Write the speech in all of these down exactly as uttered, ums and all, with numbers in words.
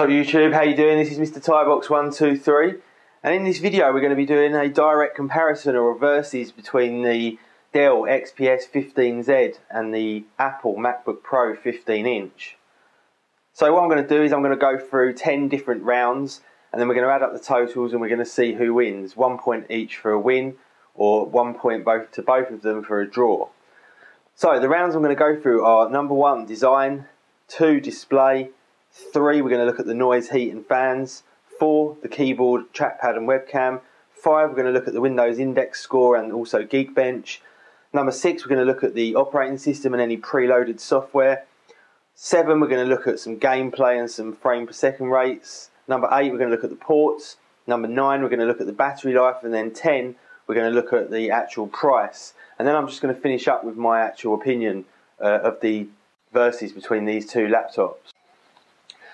up YouTube? How you doing? This is Mr Thai Box one two three, and in this video we're going to be doing a direct comparison or reverses between the Dell X P S fifteen Z and the Apple MacBook Pro fifteen inch. So what I'm going to do is I'm going to go through ten different rounds, and then we're going to add up the totals and we're going to see who wins. One point each for a win, or one point both to both of them for a draw. So the rounds I'm going to go through are number one, design, two, display, three, we're going to look at the noise, heat and fans, four, the keyboard, trackpad and webcam, five, we're going to look at the Windows Index score and also Geekbench, number six, we're going to look at the operating system and any preloaded software, seven, we're going to look at some gameplay and some frame per second rates, number eight, we're going to look at the ports, number nine, we're going to look at the battery life, and then ten, we're going to look at the actual price. And then I'm just going to finish up with my actual opinion uh, of the versus between these two laptops.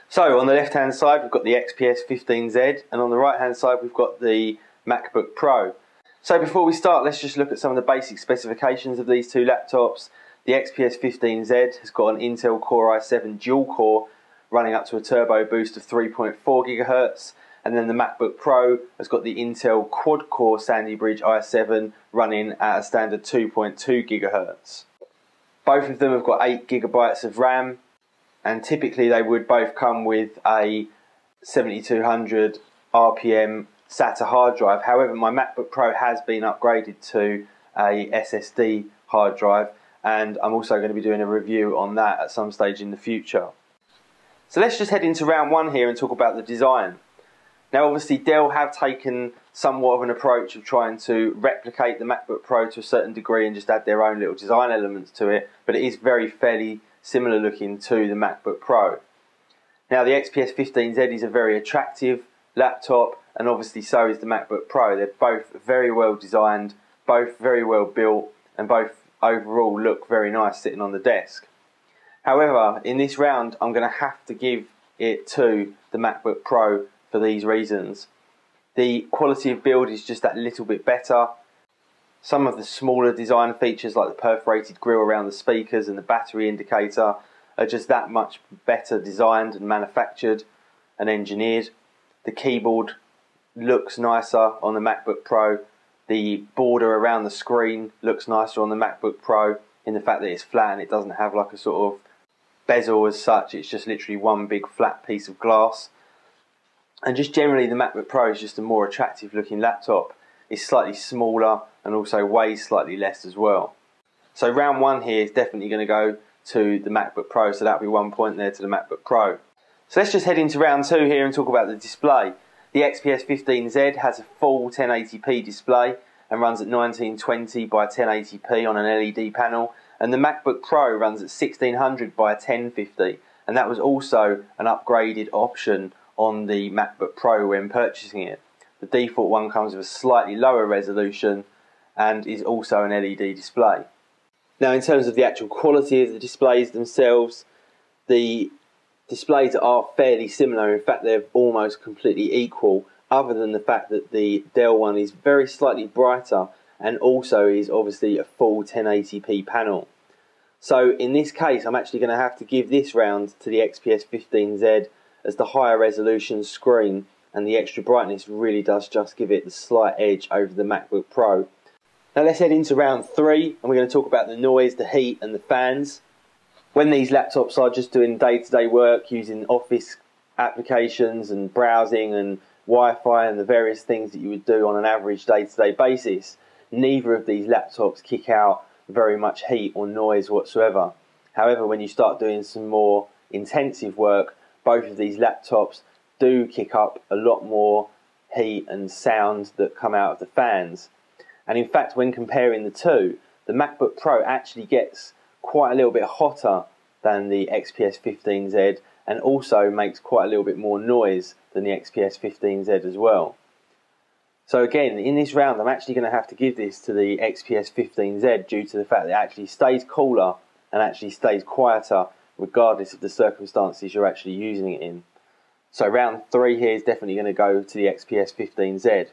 So on the left hand side we've got the X P S fifteen Z, and on the right hand side we've got the MacBook Pro. So before we start, let's just look at some of the basic specifications of these two laptops. The X P S fifteen Z has got an Intel Core i seven dual core running up to a turbo boost of three point four gigahertz, and then the MacBook Pro has got the Intel quad core Sandy Bridge i seven running at a standard two point two gigahertz. Both of them have got eight gigabytes of RAM, and typically they would both come with a seventy-two hundred R P M SATA hard drive. However, my MacBook Pro has been upgraded to a S S D hard drive, and I'm also going to be doing a review on that at some stage in the future. So let's just head into round one here and talk about the design. Now obviously Dell have taken somewhat of an approach of trying to replicate the MacBook Pro to a certain degree and just add their own little design elements to it, but it is very fairly similar looking to the MacBook Pro. Now the X P S fifteen Z is a very attractive laptop, and obviously so is the MacBook Pro. They're both very well designed, both very well built, and both overall look very nice sitting on the desk. However, in this round I'm going to have to give it to the MacBook Pro for these reasons. The quality of build is just that little bit better. Some of the smaller design features like the perforated grille around the speakers and the battery indicator are just that much better designed and manufactured and engineered. The keyboard looks nicer on the MacBook Pro. The border around the screen looks nicer on the MacBook Pro in the fact that it's flat and it doesn't have like a sort of bezel as such. It's just literally one big flat piece of glass. And just generally the MacBook Pro is just a more attractive looking laptop. It's slightly smaller and also weighs slightly less as well. So round one here is definitely going to go to the MacBook Pro, so that'll be one point there to the MacBook Pro. So let's just head into round two here and talk about the display. The X P S fifteen Z has a full ten eighty p display and runs at nineteen twenty by ten eighty p on an L E D panel, and the MacBook Pro runs at sixteen hundred by ten fifty, and that was also an upgraded option on the MacBook Pro when purchasing it. The default one comes with a slightly lower resolution and is also an L E D display. Now in terms of the actual quality of the displays themselves, the displays are fairly similar. In fact, they're almost completely equal, other than the fact that the Dell one is very slightly brighter and also is obviously a full ten eighty p panel. So in this case, I'm actually going to have to give this round to the X P S fifteen Z, as the higher resolution screen and the extra brightness really does just give it the slight edge over the MacBook Pro. Now let's head into round three, and we're going to talk about the noise, the heat and the fans. When these laptops are just doing day-to-day work using office applications and browsing and Wi-Fi and the various things that you would do on an average day-to-day basis, neither of these laptops kick out very much heat or noise whatsoever. However, when you start doing some more intensive work, both of these laptops do kick up a lot more heat and sound that come out of the fans. And in fact, when comparing the two, the MacBook Pro actually gets quite a little bit hotter than the X P S fifteen Z, and also makes quite a little bit more noise than the X P S fifteen Z as well. So again, in this round I'm actually going to have to give this to the X P S fifteen Z due to the fact that it actually stays cooler and actually stays quieter regardless of the circumstances you're actually using it in. So round three here is definitely going to go to the X P S fifteen Z.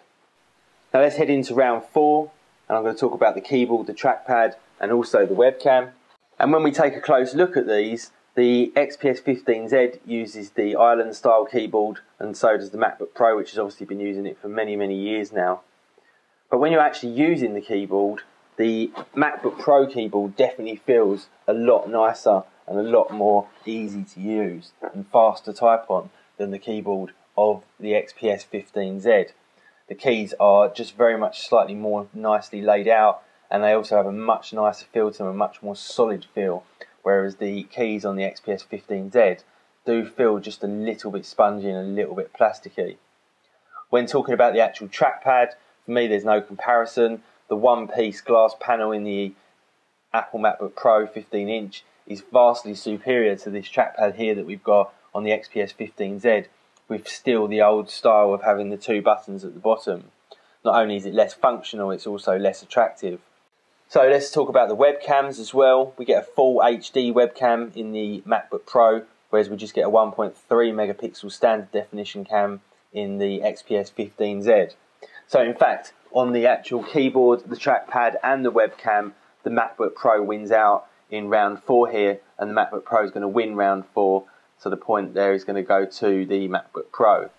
Now let's head into round four, and I'm going to talk about the keyboard, the trackpad and also the webcam. And when we take a close look at these, The X P S fifteen Z uses the island style keyboard, and so does the MacBook Pro, which has obviously been using it for many, many years now. But when you're actually using the keyboard, the MacBook Pro keyboard definitely feels a lot nicer and a lot more easy to use and fast to type on than the keyboard of the X P S fifteen Z. The keys are just very much slightly more nicely laid out, and they also have a much nicer feel to them, a much more solid feel, whereas the keys on the X P S fifteen Z do feel just a little bit spongy and a little bit plasticky. When talking about the actual trackpad, for me there's no comparison. The one-piece glass panel in the Apple MacBook Pro fifteen inch is vastly superior to this trackpad here that we've got on the X P S fifteen Z, with still the old style of having the two buttons at the bottom. Not only is it less functional, it's also less attractive. So let's talk about the webcams as well. We get a full H D webcam in the MacBook Pro, whereas we just get a one point three megapixel standard definition cam in the X P S fifteen Z. So in fact, on the actual keyboard, the trackpad and the webcam, the MacBook Pro wins out in round four here, and the MacBook Pro is going to win round four, so the point there is going to go to the MacBook Pro.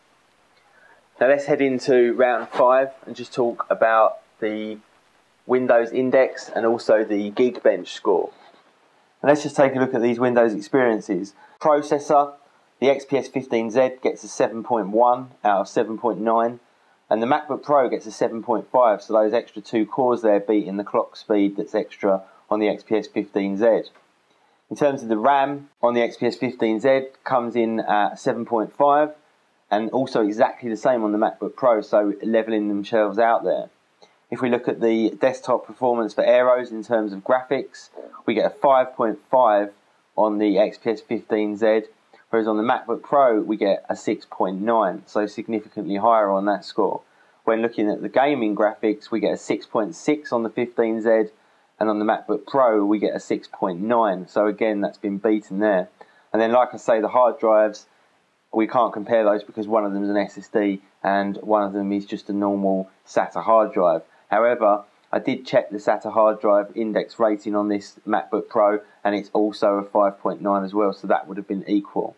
Now let's head into round five and just talk about the Windows Index and also the Geekbench score. And let's just take a look at these Windows experiences. Processor, the X P S fifteen Z gets a seven point one out of seven point nine. And the MacBook Pro gets a seven point five, so those extra two cores there beating the clock speed that's extra on the X P S fifteen Z. In terms of the RAM on the X P S fifteen Z, comes in at seven point five, and also exactly the same on the MacBook Pro, so levelling themselves out there. If we look at the desktop performance for Aeros in terms of graphics, we get a five point five on the X P S fifteen Z. Whereas on the MacBook Pro we get a six point nine, so significantly higher on that score. When looking at the gaming graphics, we get a six point six on the fifteen Z, and on the MacBook Pro we get a six point nine, so again that's been beaten there. And then, like I say, the hard drives, we can't compare those because one of them is an S S D and one of them is just a normal SATA hard drive. However, I did check the SATA hard drive index rating on this MacBook Pro, and it's also a five point nine as well, so that would have been equal.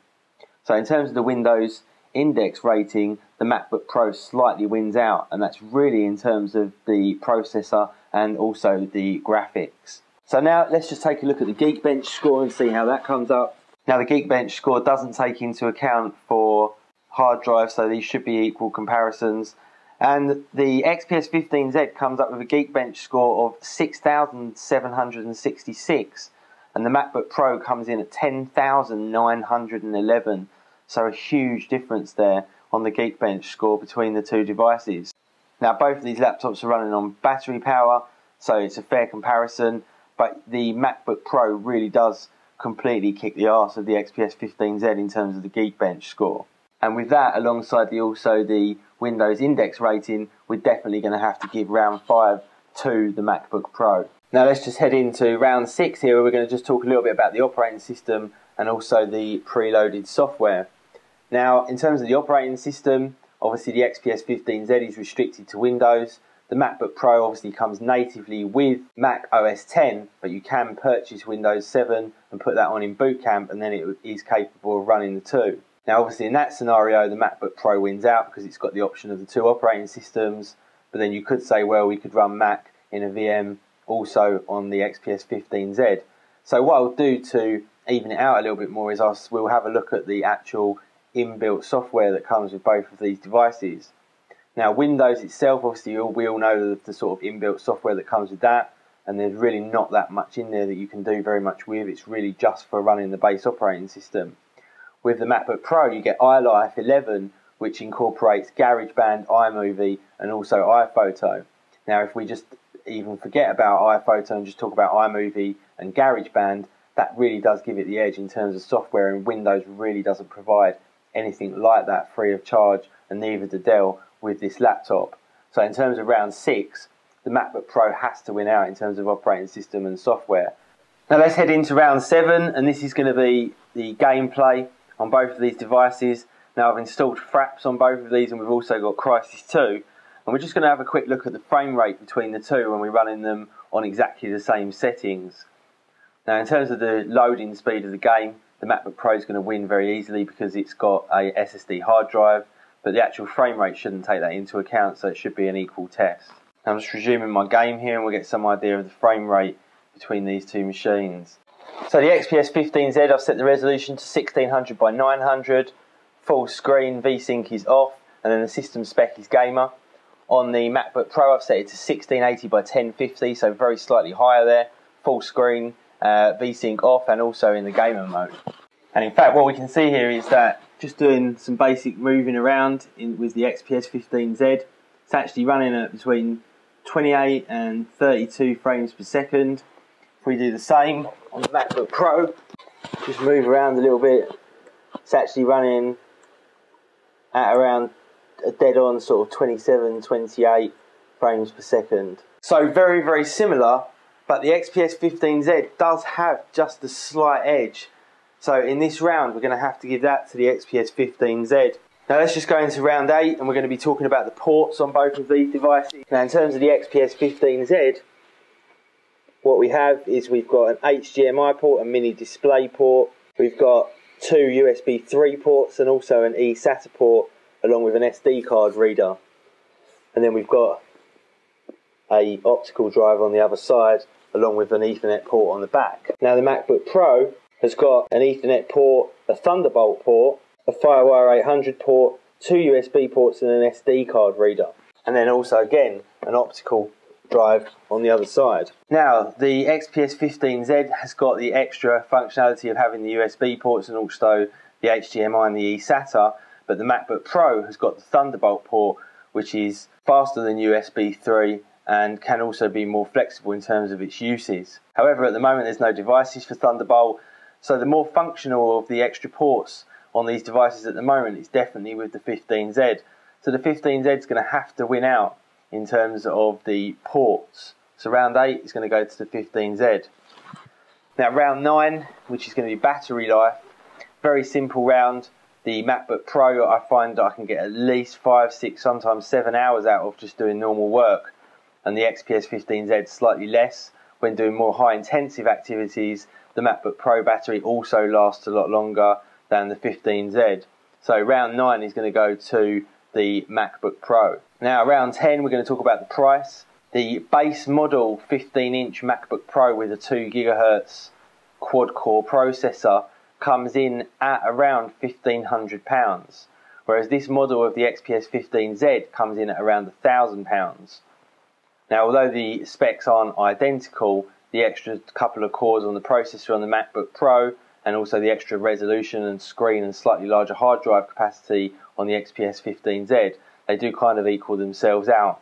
So in terms of the Windows Index rating, the MacBook Pro slightly wins out, and that's really in terms of the processor and also the graphics. So now let's just take a look at the Geekbench score and see how that comes up. Now the Geekbench score doesn't take into account for hard drives, so these should be equal comparisons. And the X P S fifteen Z comes up with a Geekbench score of six thousand seven hundred sixty-six. And the MacBook Pro comes in at ten thousand nine hundred eleven. So a huge difference there on the Geekbench score between the two devices. Now both of these laptops are running on battery power, so it's a fair comparison. But the MacBook Pro really does completely kick the arse of the X P S fifteen Z in terms of the Geekbench score. And with that, alongside the, also the Windows Index rating, we're definitely going to have to give round five to the MacBook Pro. Now let's just head into round six here, where we're going to just talk a little bit about the operating system and also the preloaded software. Now in terms of the operating system, obviously the X P S fifteen Z is restricted to Windows. The MacBook Pro obviously comes natively with Mac O S ten, but you can purchase Windows seven and put that on in boot camp, and then it is capable of running the two. Now obviously in that scenario the MacBook Pro wins out because it's got the option of the two operating systems, but then you could say, well, we could run Mac in a V M also on the X P S fifteen Z. So what I'll do to even it out a little bit more is I'll, we'll have a look at the actual inbuilt software that comes with both of these devices. Now Windows itself, obviously we all know the, the sort of inbuilt software that comes with that, and there's really not that much in there that you can do very much with. It's really just for running the base operating system. With the MacBook Pro you get iLife eleven, which incorporates GarageBand, iMovie and also iPhoto. Now if we just even forget about iPhoto and just talk about iMovie and GarageBand, that really does give it the edge in terms of software, and Windows really doesn't provide anything like that free of charge, and neither did Dell with this laptop. So in terms of round six, the MacBook Pro has to win out in terms of operating system and software. Now let's head into round seven, and this is going to be the gameplay on both of these devices. Now I've installed Fraps on both of these, and we've also got Crysis two, and we're just going to have a quick look at the frame rate between the two when we're running them on exactly the same settings. Now in terms of the loading speed of the game, the MacBook Pro is going to win very easily because it's got a S S D hard drive, but the actual frame rate shouldn't take that into account, so it should be an equal test. I'm just resuming my game here and we'll get some idea of the frame rate between these two machines. So the X P S fifteen Z, I've set the resolution to sixteen hundred by nine hundred, full screen, VSync is off, and then the system spec is gamer. On the MacBook Pro, I've set it to sixteen eighty by ten fifty, so very slightly higher there, full screen, uh, VSync off, and also in the gamer mode. And in fact, what we can see here is that just doing some basic moving around in, with the X P S fifteen Z, it's actually running at between twenty-eight and thirty-two frames per second. If we do the same on the MacBook Pro, just move around a little bit, it's actually running at around a dead on sort of twenty-seven, twenty-eight frames per second. So very, very similar, but the X P S fifteen Z does have just a slight edge. So in this round, we're going to have to give that to the X P S fifteen Z. Now let's just go into round eight, and we're going to be talking about the ports on both of these devices. Now in terms of the X P S fifteen Z, what we have is we've got an H D M I port, a mini display port, we've got two U S B three ports and also an eSATA port along with an S D card reader. And then we've got a optical drive on the other side along with an Ethernet port on the back. Now the MacBook Pro has got an Ethernet port, a Thunderbolt port, a Firewire eight hundred port, two U S B ports and an S D card reader. And then also again, an optical drive on the other side. Now, the X P S fifteen Z has got the extra functionality of having the U S B ports and also the H D M I and the eSATA, but the MacBook Pro has got the Thunderbolt port, which is faster than U S B three and can also be more flexible in terms of its uses. However, at the moment, there's no devices for Thunderbolt, so the more functional of the extra ports on these devices at the moment is definitely with the fifteen Z. So the fifteen Z is going to have to win out in terms of the ports. So round eight is going to go to the fifteen Z. Now round nine, which is going to be battery life, very simple round. The MacBook Pro, I find that I can get at least five, six, sometimes seven hours out of just doing normal work, and the X P S fifteen Z slightly less. When doing more high intensive activities, the MacBook Pro battery also lasts a lot longer than the fifteen Z. So round nine is going to go to the MacBook Pro. Now round ten, we're going to talk about the price. The base model fifteen inch MacBook Pro with a two gigahertz quad core processor comes in at around fifteen hundred pounds, whereas this model of the X P S fifteen Z comes in at around one thousand pounds. Now although the specs aren't identical, the extra couple of cores on the processor on the MacBook Pro and also the extra resolution and screen and slightly larger hard drive capacity on the X P S fifteen Z, they do kind of equal themselves out.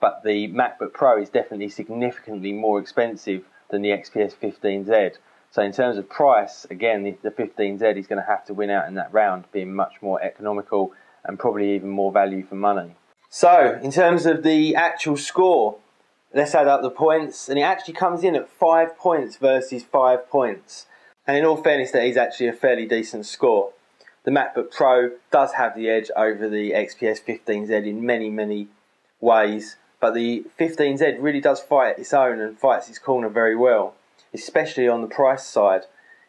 But the MacBook Pro is definitely significantly more expensive than the X P S fifteen Z. So in terms of price, again, the fifteen Z is going to have to win out in that round, being much more economical and probably even more value for money. So in terms of the actual score, let's add up the points, and it actually comes in at five points versus five points. And in all fairness, that is actually a fairly decent score. The MacBook Pro does have the edge over the X P S fifteen Z in many, many ways, but the fifteen Z really does fight its own and fights its corner very well, especially on the price side.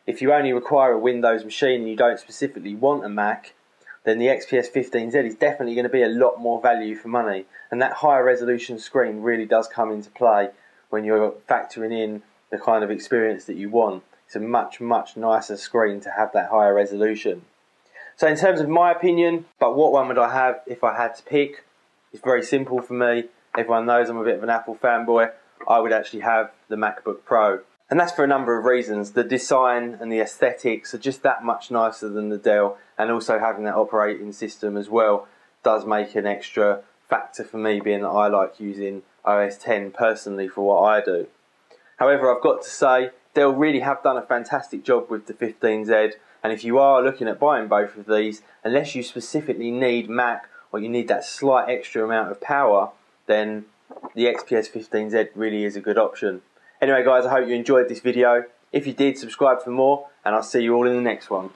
If you only require a Windows machine and you don't specifically want a Mac, then the X P S fifteen Z is definitely going to be a lot more value for money, and that higher resolution screen really does come into play when you're factoring in the kind of experience that you want. It's a much, much nicer screen to have that higher resolution. So in terms of my opinion, but what one would I have if I had to pick? It's very simple for me. Everyone knows I'm a bit of an Apple fanboy. I would actually have the MacBook Pro. And that's for a number of reasons. The design and the aesthetics are just that much nicer than the Dell, and also having that operating system as well does make an extra factor for me, being that I like using O S ten personally for what I do. However, I've got to say, Dell really have done a fantastic job with the fifteen Z, and if you are looking at buying both of these, unless you specifically need Mac or you need that slight extra amount of power, then the X P S fifteen Z really is a good option. Anyway guys, I hope you enjoyed this video. If you did, subscribe for more, and I'll see you all in the next one.